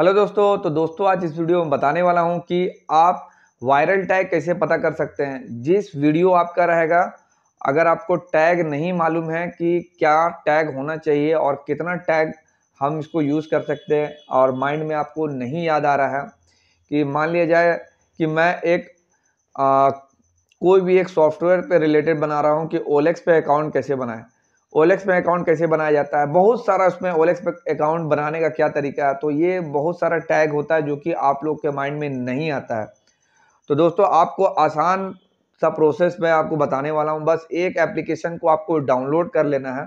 Hello दोस्तों, तो दोस्तों आज इस वीडियो में बताने वाला हूं कि आप वायरल टैग कैसे पता कर सकते हैं। जिस वीडियो आपका रहेगा, अगर आपको टैग नहीं मालूम है कि क्या टैग होना चाहिए और कितना टैग हम इसको यूज़ कर सकते हैं और माइंड में आपको नहीं याद आ रहा है कि मान लिया जाए कि मैं एक कोई भी एक सॉफ्टवेयर पे रिलेटेड बना रहा हूँ कि ओलेक्स पे अकाउंट कैसे बनाएं, ओलेक्स में अकाउंट कैसे बनाया जाता है, बहुत सारा उसमें ओलेक्स पे अकाउंट बनाने का क्या तरीका है। तो ये बहुत सारा टैग होता है जो कि आप लोग के माइंड में नहीं आता है। तो दोस्तों आपको आसान सा प्रोसेस मैं आपको बताने वाला हूँ। बस एक एप्लीकेशन को आपको डाउनलोड कर लेना है,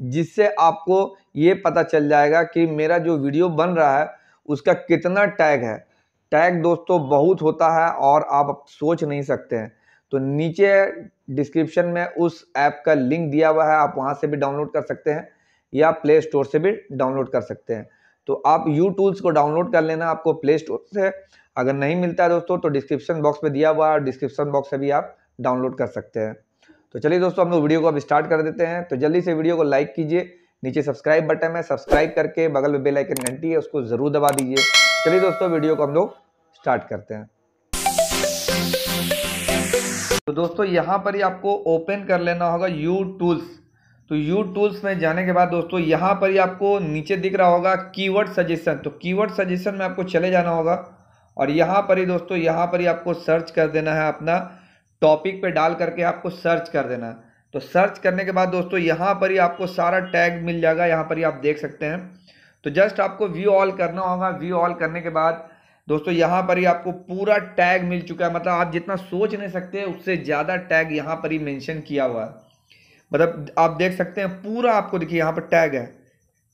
जिससे आपको ये पता चल जाएगा कि मेरा जो वीडियो बन रहा है उसका कितना टैग है। टैग दोस्तों बहुत होता है और आप सोच नहीं सकते हैं। तो नीचे डिस्क्रिप्शन में उस ऐप का लिंक दिया हुआ है, आप वहां से भी डाउनलोड कर सकते हैं या प्ले स्टोर से भी डाउनलोड कर सकते हैं। तो आप YouTube टूल्स को डाउनलोड कर लेना आपको प्ले स्टोर से। अगर नहीं मिलता है दोस्तों तो डिस्क्रिप्शन बॉक्स में दिया हुआ है, डिस्क्रिप्शन बॉक्स से भी आप डाउनलोड कर सकते हैं। तो चलिए दोस्तों हम लोग वीडियो को अब स्टार्ट कर देते हैं। तो जल्दी से वीडियो को लाइक कीजिए, नीचे सब्सक्राइब बटन है, सब्सक्राइब करके बगल में बेल आइकन घंटी है उसको ज़रूर दबा दीजिए। चलिए दोस्तों वीडियो को हम लोग स्टार्ट करते हैं। तो दोस्तों यहाँ पर ही आपको ओपन कर लेना होगा YouTube टूल्स। तो YouTube टूल्स में जाने के बाद दोस्तों यहाँ पर ही आपको नीचे दिख रहा होगा कीवर्ड सजेशन। तो कीवर्ड सजेशन में आपको चले जाना होगा और यहाँ पर ही दोस्तों यहाँ पर ही आपको सर्च कर देना है, अपना टॉपिक पे डाल करके आपको सर्च कर देना है। तो सर्च करने के बाद दोस्तों यहाँ पर ही आपको सारा टैग मिल जाएगा, यहाँ पर ही आप देख सकते हैं। तो जस्ट आपको व्यू ऑल करना होगा। व्यू ऑल करने के बाद दोस्तों यहाँ पर ही आपको पूरा टैग मिल चुका है, मतलब आप जितना सोच नहीं सकते उससे ज़्यादा टैग यहाँ पर ही मेंशन किया हुआ है। मतलब आप देख सकते हैं पूरा, आपको देखिए यहाँ पर टैग है,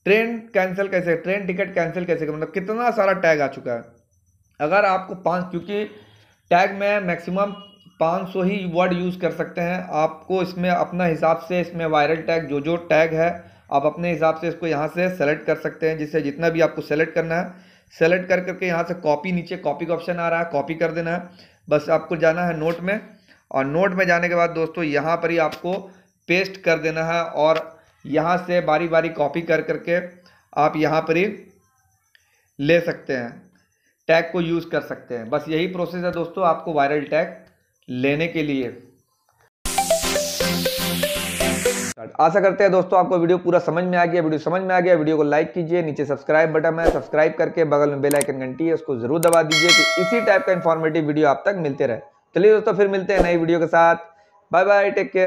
ट्रेन कैंसिल कैसे, ट्रेन टिकट कैंसिल कैसे, मतलब कितना सारा टैग आ चुका है। अगर आपको क्योंकि टैग में मैक्सिमम 500 ही वर्ड यूज़ कर सकते हैं, आपको इसमें अपना हिसाब से इसमें वायरल टैग जो टैग है आप अपने हिसाब से इसको यहाँ से सेलेक्ट कर सकते हैं, जिससे जितना भी आपको सेलेक्ट करना है सेलेक्ट कर करके यहाँ से कॉपी, नीचे कॉपी का ऑप्शन आ रहा है, कॉपी कर देना है। बस आपको जाना है नोट में और नोट में जाने के बाद दोस्तों यहाँ पर ही आपको पेस्ट कर देना है और यहाँ से बारी बारी कॉपी कर करके आप यहाँ पर ही ले सकते हैं, टैग को यूज़ कर सकते हैं। बस यही प्रोसेस है दोस्तों आपको वायरल टैग लेने के लिए। आशा करते हैं दोस्तों आपको वीडियो पूरा समझ में आ गया। वीडियो समझ में आ गया, वीडियो को लाइक कीजिए, नीचे सब्सक्राइब बटन है, सब्सक्राइब करके बगल में बेल आइकन घंटी है उसको जरूर दबा दीजिए कि इसी टाइप का इंफॉर्मेटिव वीडियो आप तक मिलते रहे। चलिए दोस्तों फिर मिलते हैं नई वीडियो के साथ। Bye bye, take care.